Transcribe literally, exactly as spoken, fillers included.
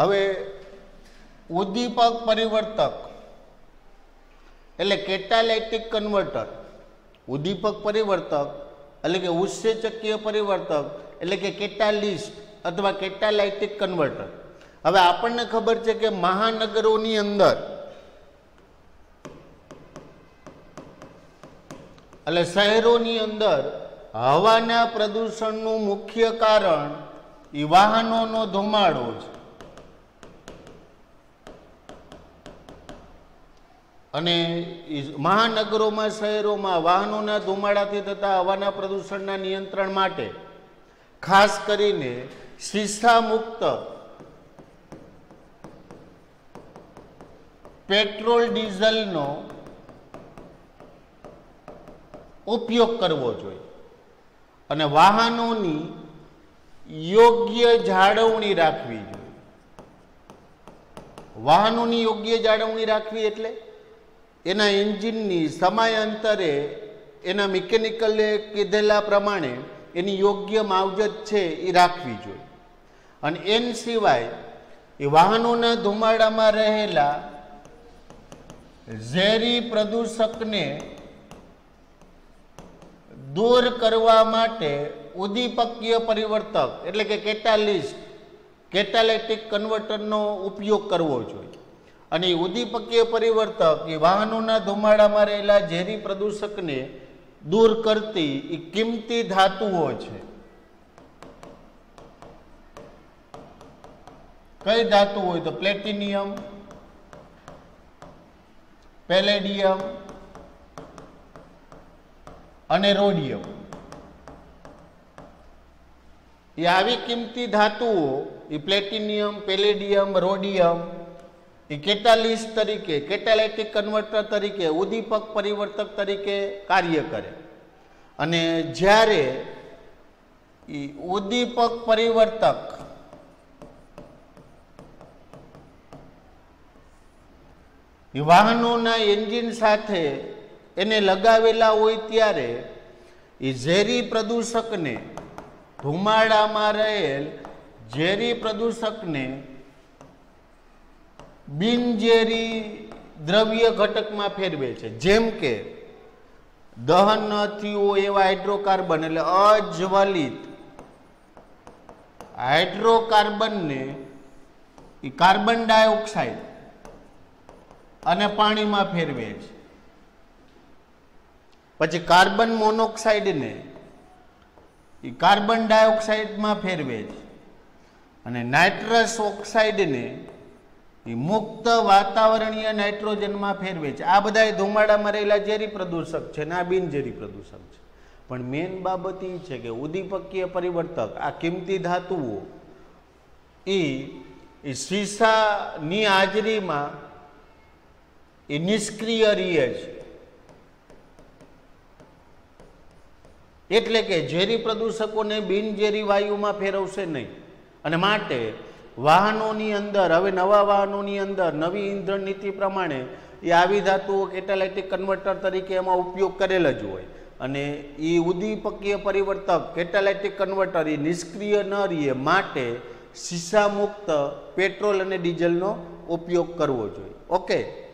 हवे उद्दीपक परिवर्तक एटले केटालाइटिक कन्वर्टर, उद्दीपक परिवर्तक एटले के उत्सेचकीय परिवर्तक एटले के केटालिस्ट अथवा केटालाइटिक कन्वर्टर। हवे आपणने खबर छे के महानगरोनी अंदर एटले शहरोनी अंदर हवाना प्रदूषणनुं मुख्य कारण ई वाहनोनो धुमाडो छे अने महानगरोमां शहरोमां वाहनोना धुमाडाथी थता हवाना प्रदूषणना नियंत्रण माटे खास करीने सीसा मुक्त पेट्रोल डीझलनो उपयोग करवो जोईए अने वाहनोनी योग्य जाळवणी राखवी जोईए। वाहनोनी योग्य जाळवणी राखवी एटले एना एंजीननी समयांतरे एना मिकेनिकले कीधेला प्रमाणे एनी योग्य मावजत छे ए राखवी जोईए अने एन सिवाय ए वाहनोना धुमाडामां रहेला झेरी प्रदूषकने दूर करवा माटे उद्दीपकीय परिवर्तक एटले के केटालिस्ट केटालाइटिक कन्वर्टरनो उपयोग करवो जोईए अने उद्दीपकीय परिवर्तक ए वाहनोना धुमाडामां रहेला झेरी प्रदूषकने दूर करती ए किंमती धातुओ छे। कई धातु होय तो प्लेटिनियम, पैलेडियम अने रोडियम। ये आवी किमती धातुओ ये प्लेटिनियम, पैलेडियम, रोडियम ये केटालिस्ट तरीके केटालाइटिक कन्वर्टर तरीके उद्दीपक परिवर्तक तरीके कार्य करे अने ज्यारे ये उद्दीपक परिवर्तक ये वाहनोना एंजीन साथे एने लगावेला होय त्यारे ए झेरी प्रदूषकने धुमाडामां रहेल झेरी प्रदूषकने बिनझेरी द्रव्य घटकमां फेरवे छे। जेम के दहन न थयुं एवा हाइड्रोकार्बन एटले अज्वलित हाइड्रोकार्बन ने ए कार्बन डायोक्साइड अने पाणीमां फेरवे छे। पछी कार्बन मोनोक्साइड ने कार्बन डायोक्साइड में फेरवे अने नाइट्रस ऑक्साइड ने मुक्त वातावरणीय नाइट्रोजन में फेरवे। आ बधाय धुमाड़ा में रहेला झेरी प्रदूषक है, आ बिनझेरी प्रदूषक है। पण मेन बाबत ई छे के उद्दीपकीय परिवर्तक आ किमती धातुओ ई सीसानी हाजरी में निष्क्रिय रहे छे एटले के झेरी प्रदूषकोने बिनझेरी वायुमां फेरवशे नहीं अने माटे वाहनोनी अंदर हवे नवा वाहनोनी अंदर नवी इंधन नीति प्रमाणे ए आवी धातुओ केटालाइटिक कन्वर्टर तरीके एमां उपयोग करेल ज होय अने ए उद्दीपकीय परिवर्तक केटालाइटिक कन्वर्टर ए निष्क्रिय न रहे माटे सीसा मुक्त पेट्रोल अने डीझलनो उपयोग करवो जोईए। ओके।